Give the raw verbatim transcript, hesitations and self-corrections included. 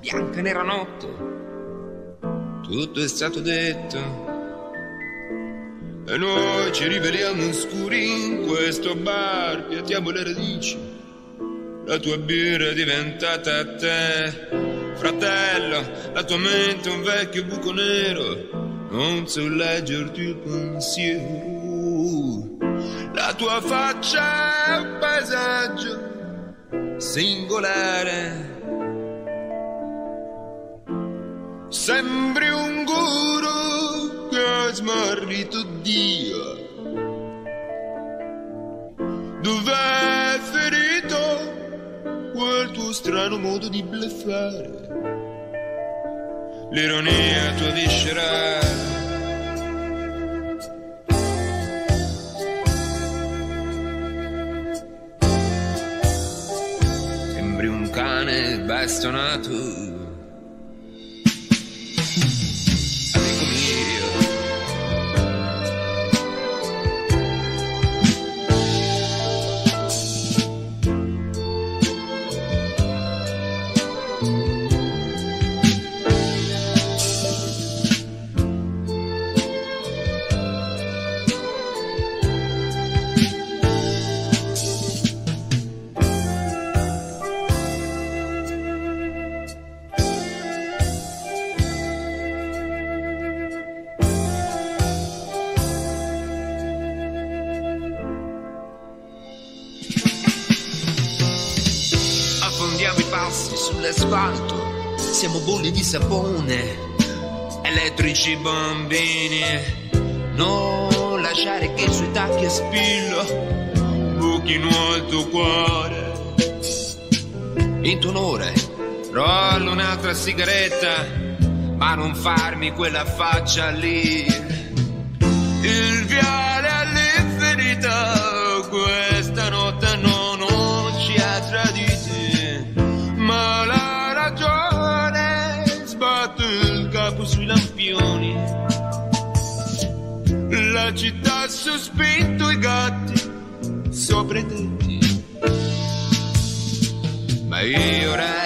Bianca nera notte, tutto è stato detto, e noi ci riveliamo scuri in questo bar, piattiamo le radici, la tua birra è diventata te, fratello, la tua mente è un vecchio buco nero, non so leggerti il pensiero, la tua faccia è un paesaggio singolare. Sembri un guru che ha smarrito Dio. Dov'è ferito quel tuo strano modo di bluffare? L'ironia tua viscerale. Sembri un cane bastonato. Sull'asfalto siamo bolle di sapone, elettrici bambini, non lasciare che sui tacchi a spillo buchino il tuo cuore. In tuo onore rollo un'altra sigaretta, ma non farmi quella faccia lì. Il viale all'infinità questa notte non, non ci ha traditi. Ma la ragione sbatte il capo sui lampioni. La città ha sospinto i gatti sopra i tetti. Ma io resto.